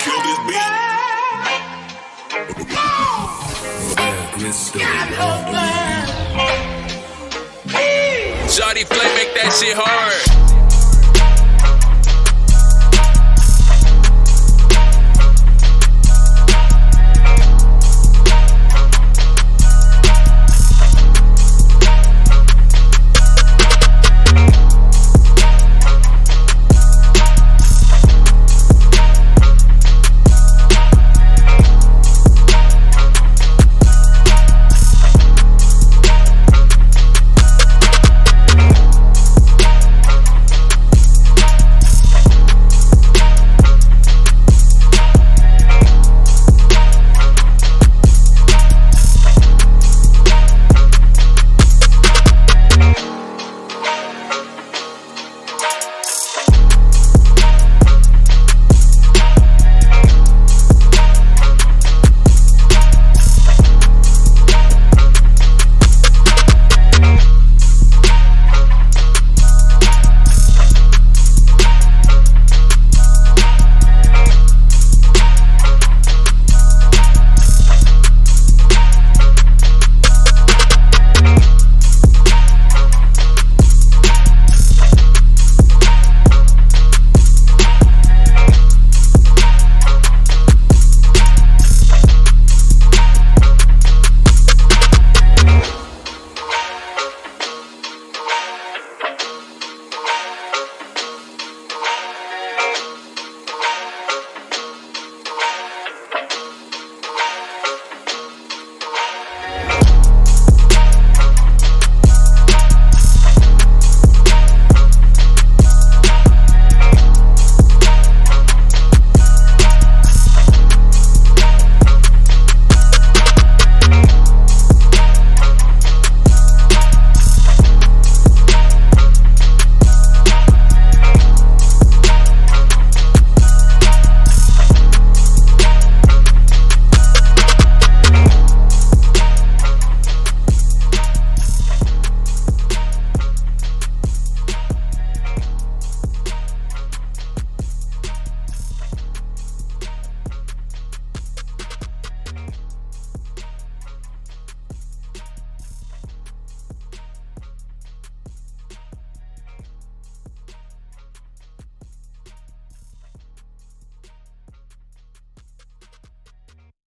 kill this bitch. Jody Flay, make that shit hard.